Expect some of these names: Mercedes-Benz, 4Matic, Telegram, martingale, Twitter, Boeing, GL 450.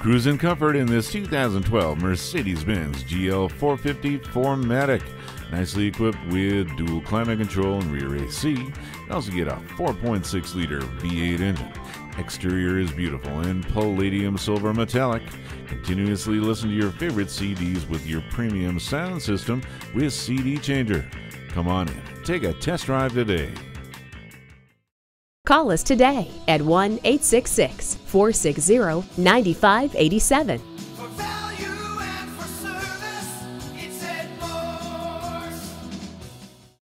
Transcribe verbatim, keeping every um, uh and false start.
Cruise in comfort in this two thousand twelve Mercedes-Benz G L four fifty four matic. Nicely equipped with dual climate control and rear A C. You also get a four point six liter V eight engine. Exterior is beautiful in palladium silver metallic. Continuously listen to your favorite C Ds with your premium sound system with C D changer. Come on in, take a test drive today. Call us today at one eight six six, four six zero, nine five eight seven.